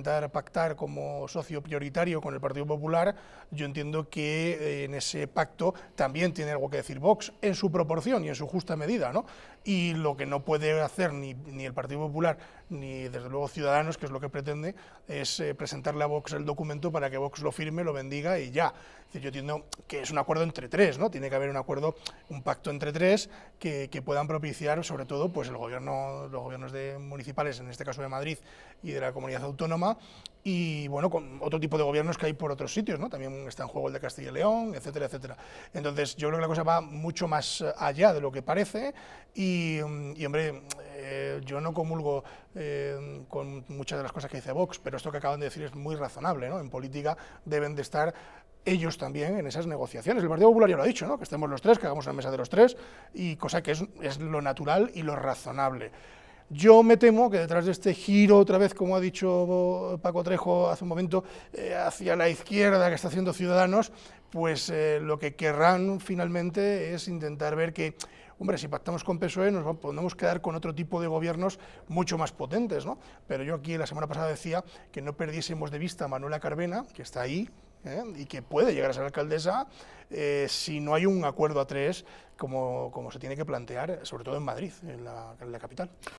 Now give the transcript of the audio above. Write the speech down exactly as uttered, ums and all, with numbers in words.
Intentar pactar como socio prioritario con el Partido Popular, yo entiendo que en ese pacto también tiene algo que decir Vox, en su proporción y en su justa medida, ¿no? Y lo que no puede hacer ni, ni el Partido Popular, ni desde luego Ciudadanos, que es lo que pretende, es eh, presentarle a Vox el documento para que Vox lo firme, lo bendiga y ya. Es decir, yo entiendo que es un acuerdo entre tres, ¿no? Tiene que haber un acuerdo, un pacto entre tres, que, que puedan propiciar, sobre todo, pues el gobierno, los gobiernos de municipales, en este caso de Madrid y de la comunidad autónoma, y bueno, con otro tipo de gobiernos que hay por otros sitios, ¿no? También está en juego el de Castilla y León, etcétera, etcétera. Entonces yo creo que la cosa va mucho más allá de lo que parece y, y hombre, eh, yo no comulgo eh, con muchas de las cosas que dice Vox, pero esto que acaban de decir es muy razonable, ¿no? En política deben de estar ellos también en esas negociaciones. El Partido Popular ya lo ha dicho, ¿no? Que estemos los tres, que hagamos una mesa de los tres, y cosa que es, es lo natural y lo razonable. Yo me temo que detrás de este giro, otra vez, como ha dicho Paco Trejo hace un momento, eh, hacia la izquierda que está haciendo Ciudadanos, pues eh, lo que querrán finalmente es intentar ver que, hombre, si pactamos con P S O E nos podemos quedar con otro tipo de gobiernos mucho más potentes, ¿no? Pero yo aquí la semana pasada decía que no perdiésemos de vista a Manuela Carmena, que está ahí, ¿eh? Y que puede llegar a ser alcaldesa eh, si no hay un acuerdo a tres como, como se tiene que plantear, sobre todo en Madrid, en la, en la capital.